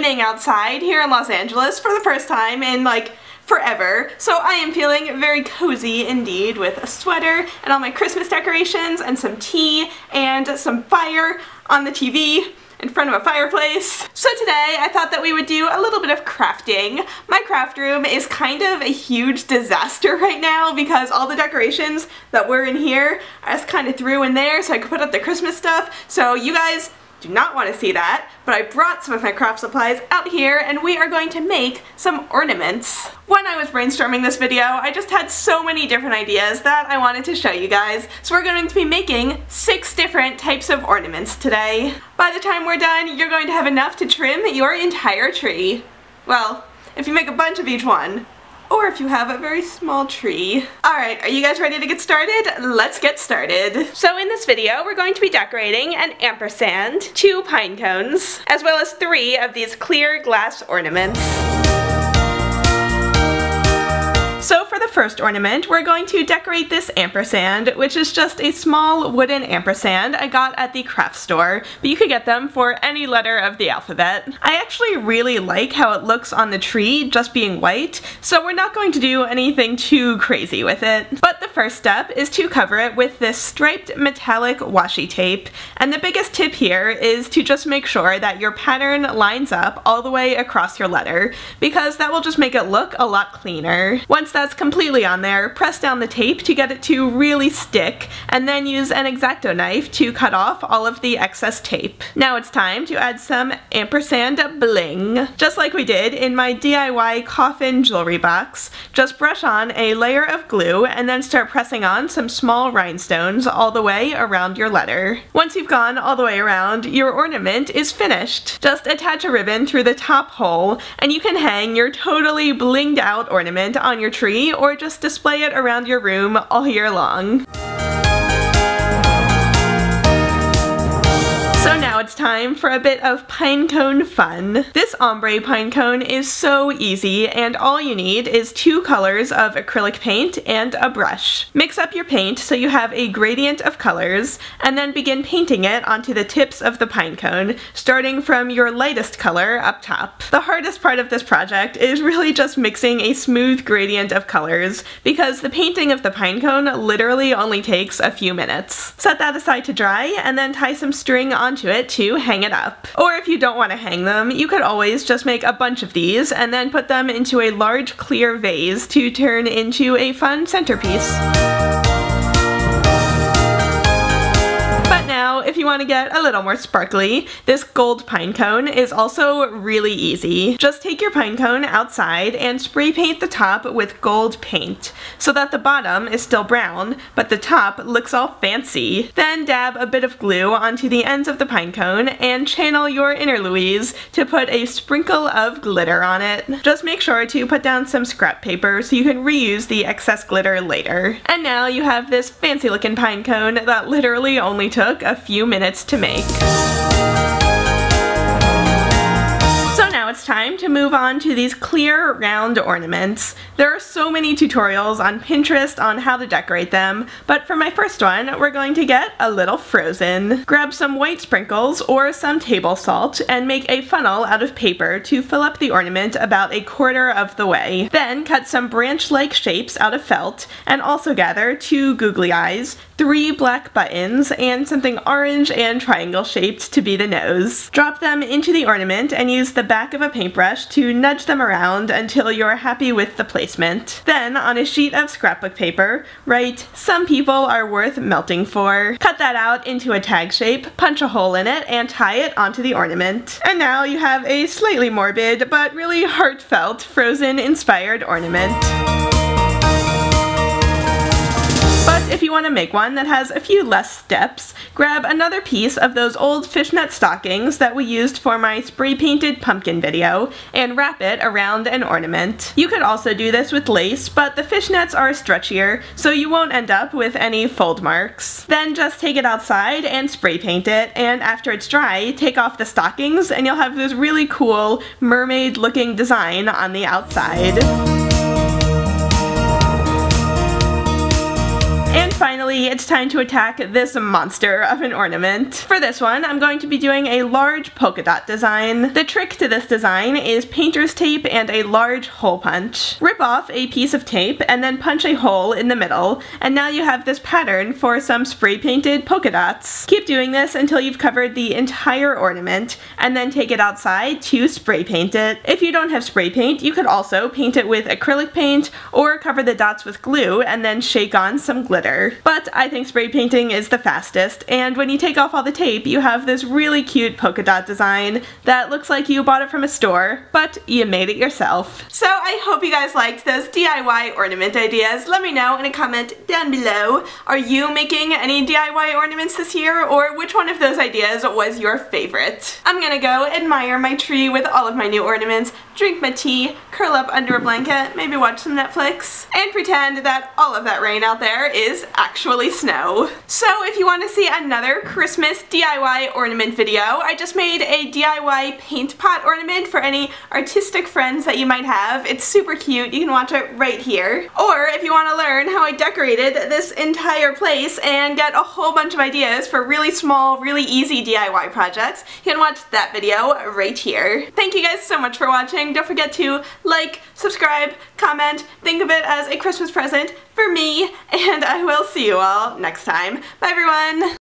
raining outside here in Los Angeles for the first time in like forever, so I am feeling very cozy indeed with a sweater and all my Christmas decorations and some tea and some fire on the TV in front of a fireplace. So today I thought that we would do a little bit of crafting. My craft room is kind of a huge disaster right now because all the decorations that were in here I just kind of threw in there so I could put up the Christmas stuff. So you guys do not want to see that, but I brought some of my craft supplies out here and we are going to make some ornaments. When I was brainstorming this video, I just had so many different ideas that I wanted to show you guys. So we're going to be making 6 different types of ornaments today. By the time we're done, you're going to have enough to trim your entire tree. Well, if you make a bunch of each one, or if you have a very small tree. Alright, are you guys ready to get started? Let's get started. So in this video, we're going to be decorating an ampersand, 2 pine cones, as well as 3 of these clear glass ornaments. So for the first ornament, we're going to decorate this ampersand, which is just a small wooden ampersand I got at the craft store, but you could get them for any letter of the alphabet. I actually really like how it looks on the tree, just being white, so we're not going to do anything too crazy with it. But the first step is to cover it with this striped metallic washi tape, and the biggest tip here is to just make sure that your pattern lines up all the way across your letter, because that will just make it look a lot cleaner. Once that's completely on there, press down the tape to get it to really stick, and then use an X-Acto knife to cut off all of the excess tape. Now it's time to add some ampersand bling. Just like we did in my DIY coffin jewelry box, just brush on a layer of glue and then start pressing on some small rhinestones all the way around your letter. Once you've gone all the way around, your ornament is finished. Just attach a ribbon through the top hole, and you can hang your totally blinged out ornament on your tree or just display it around your room all year long. So now it's time for a bit of pinecone fun. This ombre pinecone is so easy, and all you need is 2 colors of acrylic paint and a brush. Mix up your paint so you have a gradient of colors, and then begin painting it onto the tips of the pinecone, starting from your lightest color up top. The hardest part of this project is really just mixing a smooth gradient of colors, because the painting of the pinecone literally only takes a few minutes. Set that aside to dry, and then tie some string onto it to hang it up. Or if you don't want to hang them, you could always just make a bunch of these and then put them into a large clear vase to turn into a fun centerpiece. Now, if you want to get a little more sparkly, this gold pinecone is also really easy. Just take your pinecone outside and spray paint the top with gold paint so that the bottom is still brown, but the top looks all fancy. Then dab a bit of glue onto the ends of the pinecone and channel your inner Louise to put a sprinkle of glitter on it. Just make sure to put down some scrap paper so you can reuse the excess glitter later. And now you have this fancy looking pinecone that literally only took a few minutes to make. It's time to move on to these clear round ornaments. There are so many tutorials on Pinterest on how to decorate them, but for my first one, we're going to get a little Frozen. Grab some white sprinkles or some table salt and make a funnel out of paper to fill up the ornament about a quarter of the way. Then cut some branch-like shapes out of felt and also gather 2 googly eyes, 3 black buttons, and something orange and triangle-shaped to be the nose. Drop them into the ornament and use the back of a paintbrush to nudge them around until you're happy with the placement. Then, on a sheet of scrapbook paper, write, "Some people are worth melting for." Cut that out into a tag shape, punch a hole in it, and tie it onto the ornament. And now you have a slightly morbid but really heartfelt Frozen-inspired ornament. But if you want to make one that has a few less steps, grab another piece of those old fishnet stockings that we used for my spray-painted pumpkin video and wrap it around an ornament. You could also do this with lace, but the fishnets are stretchier, so you won't end up with any fold marks. Then just take it outside and spray-paint it, and after it's dry, take off the stockings and you'll have this really cool mermaid-looking design on the outside. And finally, it's time to attack this monster of an ornament. For this one, I'm going to be doing a large polka dot design. The trick to this design is painter's tape and a large hole punch. Rip off a piece of tape and then punch a hole in the middle, and now you have this pattern for some spray painted polka dots. Keep doing this until you've covered the entire ornament, and then take it outside to spray paint it. If you don't have spray paint, you could also paint it with acrylic paint or cover the dots with glue and then shake on some glitter. But I think spray painting is the fastest, and when you take off all the tape, you have this really cute polka dot design that looks like you bought it from a store, but you made it yourself. So I hope you guys liked those DIY ornament ideas. Let me know in a comment down below. Are you making any DIY ornaments this year, or which one of those ideas was your favorite? I'm gonna go admire my tree with all of my new ornaments, drink my tea, curl up under a blanket, maybe watch some Netflix, and pretend that all of that rain out there is actually snow. So if you want to see another Christmas DIY ornament video, I just made a DIY paint pot ornament for any artistic friends that you might have. It's super cute, you can watch it right here. Or if you want to learn how I decorated this entire place and get a whole bunch of ideas for really small, really easy DIY projects, you can watch that video right here. Thank you guys so much for watching. Don't forget to like, subscribe, comment, think of it as a Christmas present for me, and I will see you all next time. Bye everyone!